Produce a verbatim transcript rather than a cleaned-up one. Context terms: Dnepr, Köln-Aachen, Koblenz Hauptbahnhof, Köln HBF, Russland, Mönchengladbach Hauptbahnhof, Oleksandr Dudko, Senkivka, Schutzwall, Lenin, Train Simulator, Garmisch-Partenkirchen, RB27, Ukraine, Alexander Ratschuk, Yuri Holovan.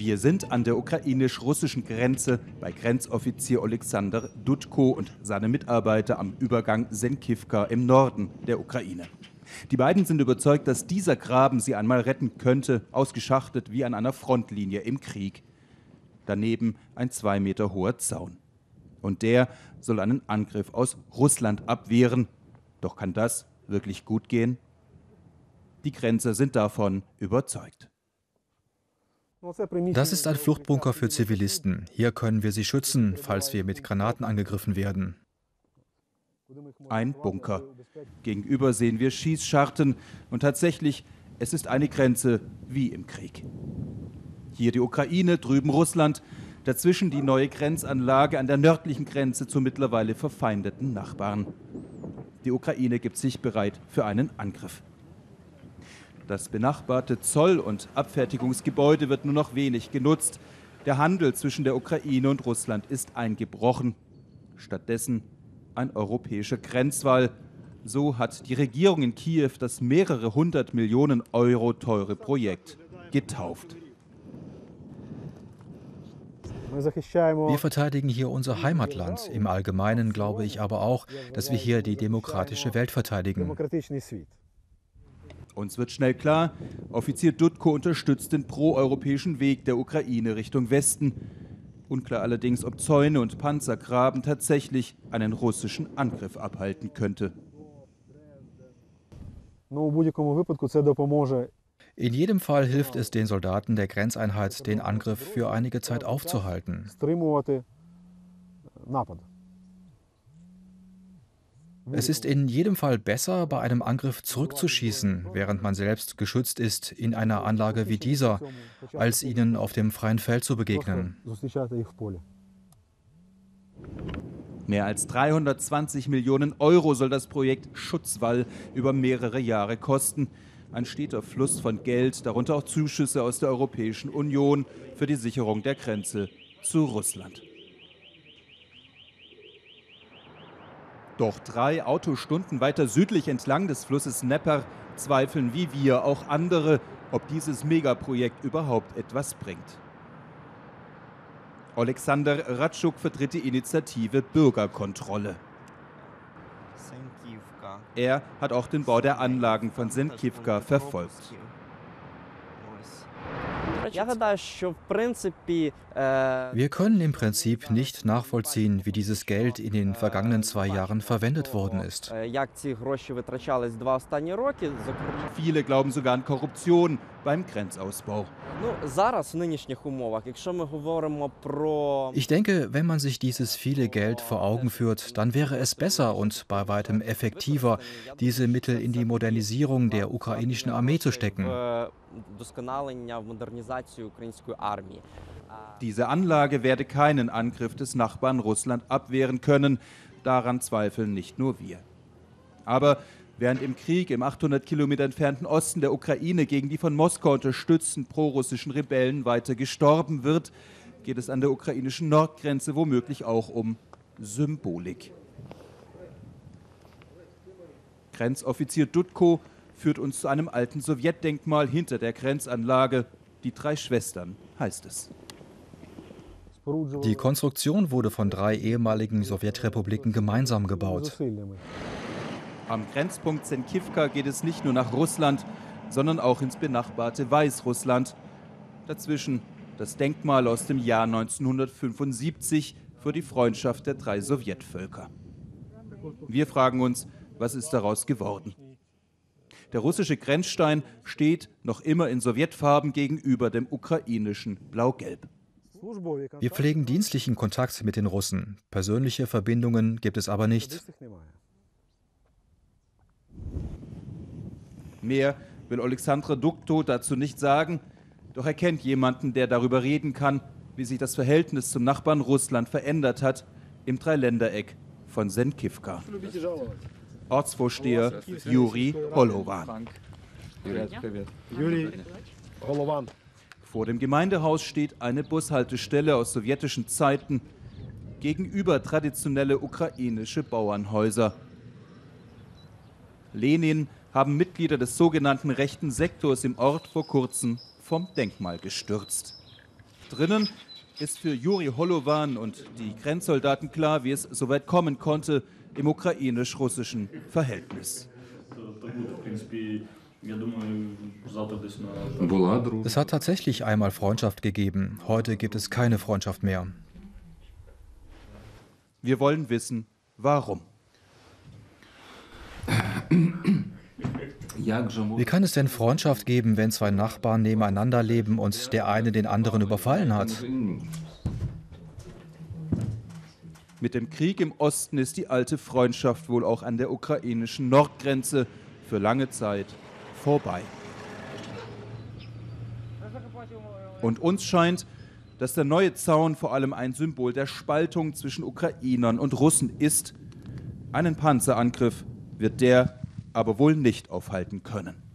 Wir sind an der ukrainisch-russischen Grenze bei Grenzoffizier Oleksandr Dudko und seine Mitarbeiter am Übergang Senkivka im Norden der Ukraine. Die beiden sind überzeugt, dass dieser Graben sie einmal retten könnte, ausgeschachtet wie an einer Frontlinie im Krieg. Daneben ein zwei Meter hoher Zaun. Und der soll einen Angriff aus Russland abwehren. Doch kann das wirklich gut gehen? Die Grenzer sind davon überzeugt. Das ist ein Fluchtbunker für Zivilisten. Hier können wir sie schützen, falls wir mit Granaten angegriffen werden. Ein Bunker. Gegenüber sehen wir Schießscharten. Und tatsächlich, es ist eine Grenze wie im Krieg. Hier die Ukraine, drüben Russland. Dazwischen die neue Grenzanlage an der nördlichen Grenze zu mittlerweile verfeindeten Nachbarn. Die Ukraine gibt sich bereit für einen Angriff. Das benachbarte Zoll- und Abfertigungsgebäude wird nur noch wenig genutzt. Der Handel zwischen der Ukraine und Russland ist eingebrochen. Stattdessen ein europäischer Grenzwall. So hat die Regierung in Kiew das mehrere hundert Millionen Euro teure Projekt getauft. Wir verteidigen hier unser Heimatland. Im Allgemeinen glaube ich aber auch, dass wir hier die demokratische Welt verteidigen. Uns wird schnell klar, Offizier Dudko unterstützt den proeuropäischen Weg der Ukraine Richtung Westen. Unklar allerdings, ob Zäune und Panzergraben tatsächlich einen russischen Angriff abhalten könnte. In jedem Fall hilft es den Soldaten der Grenzeinheit, den Angriff für einige Zeit aufzuhalten. Es ist in jedem Fall besser, bei einem Angriff zurückzuschießen, während man selbst geschützt ist in einer Anlage wie dieser, als ihnen auf dem freien Feld zu begegnen. Mehr als dreihundertzwanzig Millionen Euro soll das Projekt Schutzwall über mehrere Jahre kosten. Ein steter Fluss von Geld, darunter auch Zuschüsse aus der Europäischen Union für die Sicherung der Grenze zu Russland. Doch drei Autostunden weiter südlich entlang des Flusses Dnepr zweifeln wie wir auch andere, ob dieses Megaprojekt überhaupt etwas bringt. Alexander Ratschuk vertritt die Initiative Bürgerkontrolle. Er hat auch den Bau der Anlagen von Senkivka verfolgt. Wir können im Prinzip nicht nachvollziehen, wie dieses Geld in den vergangenen zwei Jahren verwendet worden ist. Viele glauben sogar an Korruption beim Grenzausbau. Ich denke, wenn man sich dieses viele Geld vor Augen führt, dann wäre es besser und bei weitem effektiver, diese Mittel in die Modernisierung der ukrainischen Armee zu stecken. Diese Anlage werde keinen Angriff des Nachbarn Russland abwehren können. Daran zweifeln nicht nur wir. Aber während im Krieg im achthundert Kilometer entfernten Osten der Ukraine gegen die von Moskau unterstützten prorussischen Rebellen weiter gestorben wird, geht es an der ukrainischen Nordgrenze womöglich auch um Symbolik. Grenzoffizier Dudko führt uns zu einem alten Sowjetdenkmal hinter der Grenzanlage. Die drei Schwestern heißt es. Die Konstruktion wurde von drei ehemaligen Sowjetrepubliken gemeinsam gebaut. Am Grenzpunkt Senkivka geht es nicht nur nach Russland, sondern auch ins benachbarte Weißrussland. Dazwischen das Denkmal aus dem Jahr neunzehnhundertfünfundsiebzig für die Freundschaft der drei Sowjetvölker. Wir fragen uns, was ist daraus geworden? Der russische Grenzstein steht noch immer in Sowjetfarben gegenüber dem ukrainischen Blau-Gelb. Wir pflegen dienstlichen Kontakt mit den Russen. Persönliche Verbindungen gibt es aber nicht. Mehr will Oleksandr Dudko dazu nicht sagen, doch er kennt jemanden, der darüber reden kann, wie sich das Verhältnis zum Nachbarn Russland verändert hat im Dreiländereck von Senkivka. Ortsvorsteher Yuri Holovan. Vor dem Gemeindehaus steht eine Bushaltestelle aus sowjetischen Zeiten, gegenüber traditionelle ukrainische Bauernhäuser. Lenin haben Mitglieder des sogenannten rechten Sektors im Ort vor kurzem vom Denkmal gestürzt. drinnen, ist für Yuri Holovan und die Grenzsoldaten klar, wie es soweit kommen konnte im ukrainisch-russischen Verhältnis. Es hat tatsächlich einmal Freundschaft gegeben. Heute gibt es keine Freundschaft mehr. Wir wollen wissen, warum. Wie kann es denn Freundschaft geben, wenn zwei Nachbarn nebeneinander leben und der eine den anderen überfallen hat? Mit dem Krieg im Osten ist die alte Freundschaft wohl auch an der ukrainischen Nordgrenze für lange Zeit vorbei. Und uns scheint, dass der neue Zaun vor allem ein Symbol der Spaltung zwischen Ukrainern und Russen ist. Einen Panzerangriff wird der aber wohl nicht aufhalten können.